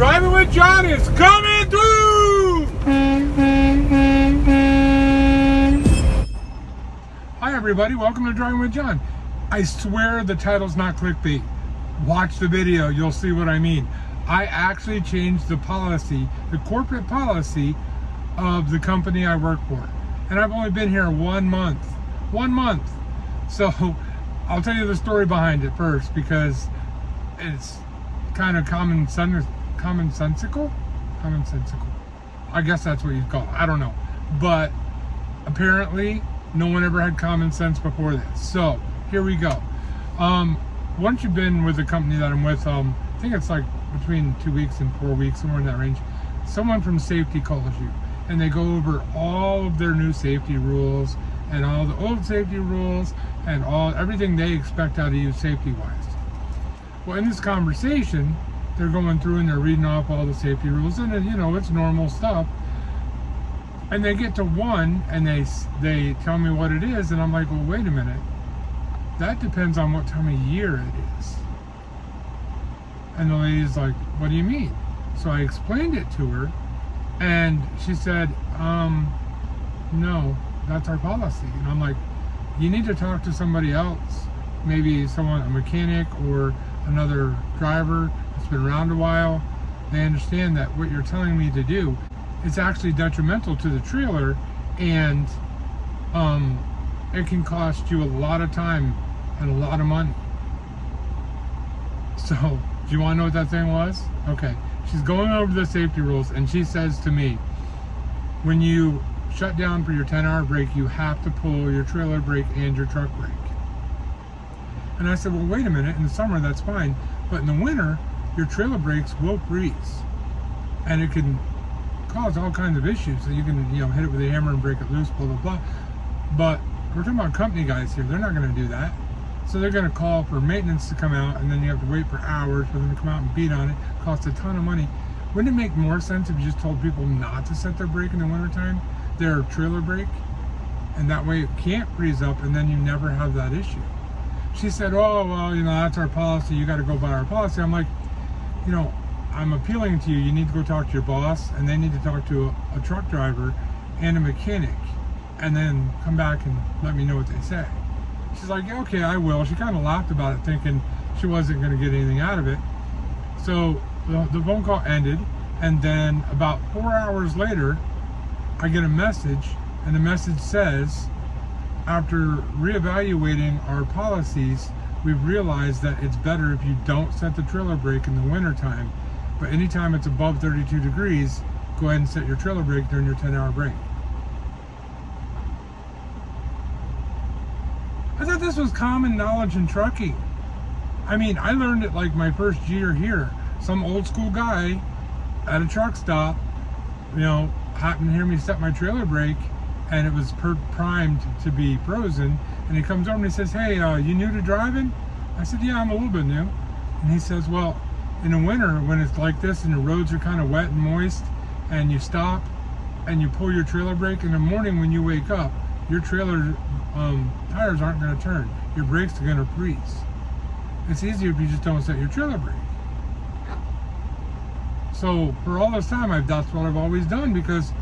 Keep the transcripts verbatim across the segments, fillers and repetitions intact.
Driving with John is coming through! Hi everybody, welcome to Driving with John. I swear the title's not clickbait. Watch the video, you'll see what I mean. I actually changed the policy, the corporate policy of the company I work for. And I've only been here one month. One month. So I'll tell you the story behind it first because it's kind of common sense. Commonsensical? Commonsensical. I guess that's what you'd call it. I don't know. But apparently, no one ever had common sense before this. So, here we go. Um, once you've been with the company that I'm with, um, I think it's like between two weeks and four weeks, somewhere in that range, someone from safety calls you. And they go over all of their new safety rules and all the old safety rules and all everything they expect out of you safety-wise. Well, in this conversation, they're going through and they're reading off all the safety rules, and you know it's normal stuff. And they get to one, and they they tell me what it is, and I'm like, well, wait a minute. That depends on what time of year it is. And the lady's like, what do you mean? So I explained it to her, and she said, um, no, that's our policy. And I'm like, you need to talk to somebody else, maybe someone, a mechanic or another driver. It's been around a while. They understand that what you're telling me to do is actually detrimental to the trailer, and um, it can cost you a lot of time and a lot of money. So, do you want to know what that thing was? Okay. She's going over the safety rules, and she says to me, when you shut down for your ten hour break, you have to pull your trailer brake and your truck brake. And I said, well, wait a minute. In the summer, that's fine. But in the winter, your trailer brakes will freeze, and it can cause all kinds of issues. So you can, you know, hit it with a hammer and break it loose, blah blah blah. But we're talking about company guys here; they're not going to do that. So they're going to call for maintenance to come out, and then you have to wait for hours for them to come out and beat on it. It costs a ton of money. Wouldn't it make more sense if you just told people not to set their brake in the wintertime, their trailer brake, and that way it can't freeze up, and then you never have that issue? She said, oh, well, you know, that's our policy. You got to go by our policy. I'm like, you know, I'm appealing to you. You need to go talk to your boss, and they need to talk to a, a truck driver and a mechanic, and then come back and let me know what they say. She's like, yeah, okay, I will. She kind of laughed about it, thinking she wasn't going to get anything out of it. So the, the phone call ended, and then about four hours later, I get a message, and the message says, after reevaluating our policies, we've realized that it's better if you don't set the trailer brake in the winter time, but anytime it's above thirty-two degrees, go ahead and set your trailer brake during your ten hour break. I thought this was common knowledge in trucking. I mean, I learned it like my first year here. Some old school guy at a truck stop, you know, happened to hear me set my trailer brake, and it was per primed to be frozen, and he comes over and he says, hey, uh, you new to driving? I said, yeah, I'm a little bit new. And he says, well, in the winter when it's like this and the roads are kind of wet and moist, and you stop and you pull your trailer brake, in the morning when you wake up, your trailer um, tires aren't gonna turn. Your brakes are gonna freeze. It's easier if you just don't set your trailer brake. So for all this time, I've, that's what I've always done, because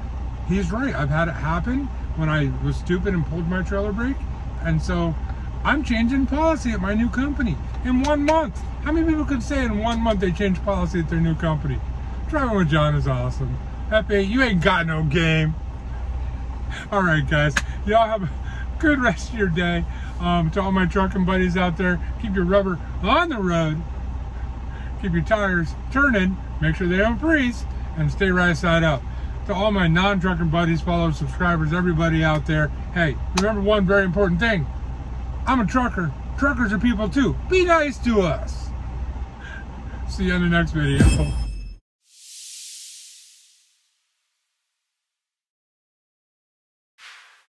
he's right. I've had it happen when I was stupid and pulled my trailer brake. And so I'm changing policy at my new company in one month. How many people could say in one month they changed policy at their new company? Driving with John is awesome. F A, you ain't got no game. All right, guys. Y'all have a good rest of your day. Um, to all my trucking buddies out there, keep your rubber on the road. Keep your tires turning. Make sure they don't freeze. And stay right side up. To all my non-trucking buddies, followers, subscribers, everybody out there, hey, remember one very important thing. I'm a trucker. Truckers are people too. Be nice to us. See you in the next video.